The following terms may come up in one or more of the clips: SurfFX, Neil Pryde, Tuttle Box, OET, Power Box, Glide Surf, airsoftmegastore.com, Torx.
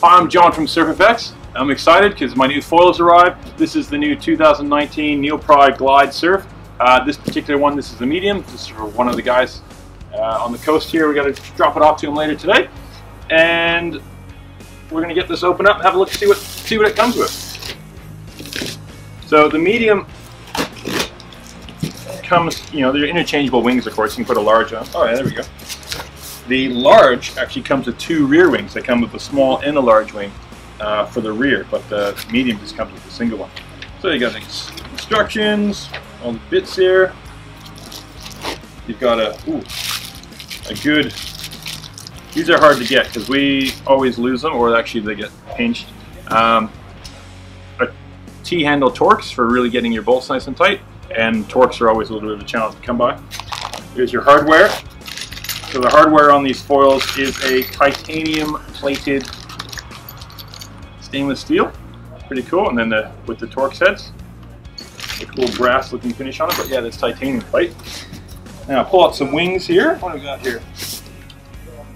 Hi, I'm John from SurfFX. I'm excited because my new foil has arrived. This is the new 2019 Neil Pryde Glide Surf. This particular one, this is the medium. This is for one of the guys on the coast here. We got to drop it off to him later today, and we're going to get this open up, have a look, see what it comes with. So the medium comes, you know, they're interchangeable wings, of course. You can put a large on. Oh yeah, there we go. The large actually comes with two rear wings. They come with a small and a large wing for the rear, but the medium just comes with a single one. So you got the instructions, all the bits here. You've got a good, these are hard to get because we always lose them, or actually they get pinched. A T-handle Torx for really getting your bolts nice and tight, and Torx are always a little bit of a challenge to come by. Here's your hardware. So the hardware on these foils is a titanium plated stainless steel. Pretty cool. And then with the Torx heads, a cool brass looking finish on it. But yeah, that's titanium plate. Now pull out some wings here. What do we got here?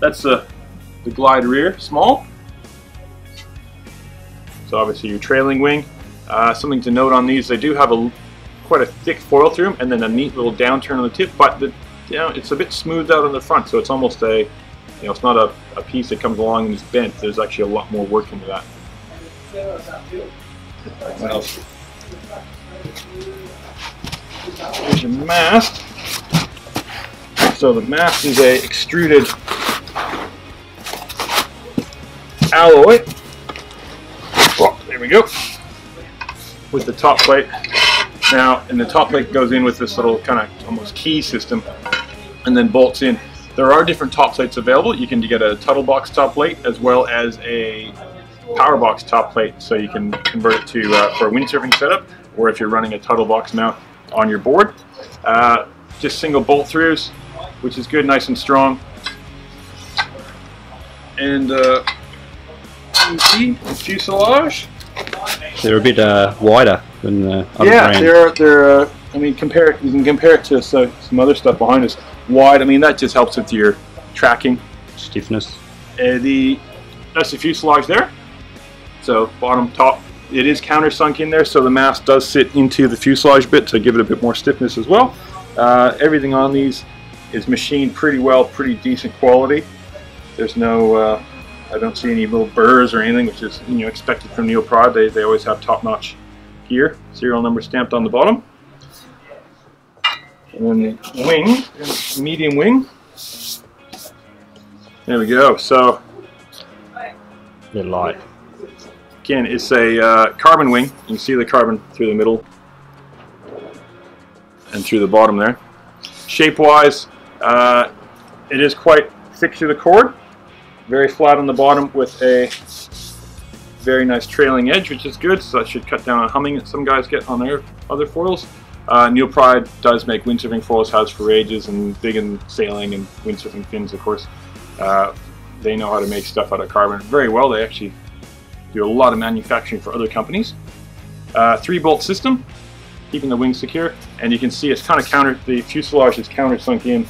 That's the glide rear, small. So obviously your trailing wing. Something to note on these, they do have quite a thick foil through them, and then a neat little downturn on the tip. But you know, it's a bit smoothed out on the front, so it's almost a, you know, it's not a piece that comes along and is bent. There's actually a lot more work into that. What else? Here's your mast. So the mast is a extruded alloy. Oh, there we go. With the top plate. Now, and the top plate goes in with this little kind of almost key system, and then bolts in. There are different top plates available. You can get a Tuttle Box top plate as well as a Power Box top plate, so you can convert it to for a windsurfing setup, or if you're running a Tuttle Box mount on your board. Just single bolt throughs, which is good, nice and strong, and easy fuselage. They're a bit wider than the other brands. they're I mean, you can compare it to some other stuff behind us. Wide, I mean, that just helps with your tracking. Stiffness. That's the fuselage there. So bottom, top, it is countersunk in there, so the mast does sit into the fuselage bit to give it a bit more stiffness as well. Everything on these is machined pretty well, pretty decent quality. There's no, I don't see any little burrs or anything, which is, you know, expected from Neil Pryde. They always have top-notch gear. Serial number stamped on the bottom. And then the wing, medium wing. There we go. So, they're light. Again, it's a carbon wing. You can see the carbon through the middle and through the bottom there. Shape-wise, it is quite thick through the cord. Very flat on the bottom with a very nice trailing edge, which is good, so that should cut down on humming that some guys get on their other foils. Neil Pryde does make windsurfing foils, has for ages, and big in sailing and windsurfing fins, of course. They know how to make stuff out of carbon very well. They actually do a lot of manufacturing for other companies. 3-bolt system, keeping the wings secure, and you can see it's kind of the fuselage is countersunk in,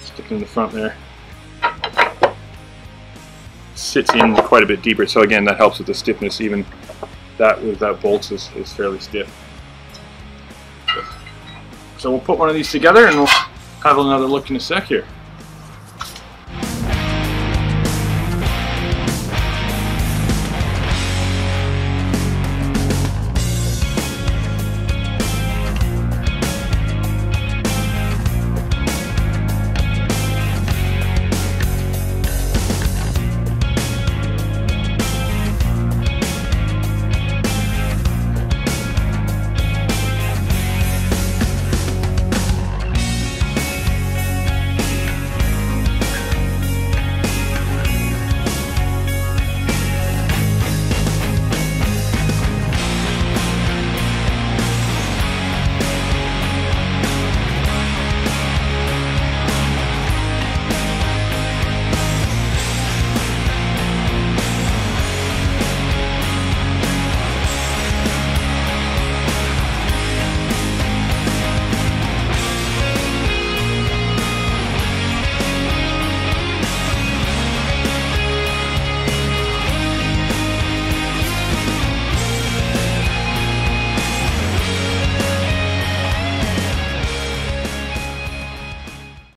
sticking in the front there. Sits in quite a bit deeper, so again that helps with the stiffness. Even that without bolts is fairly stiff. So we'll put one of these together and we'll have another look in a sec here.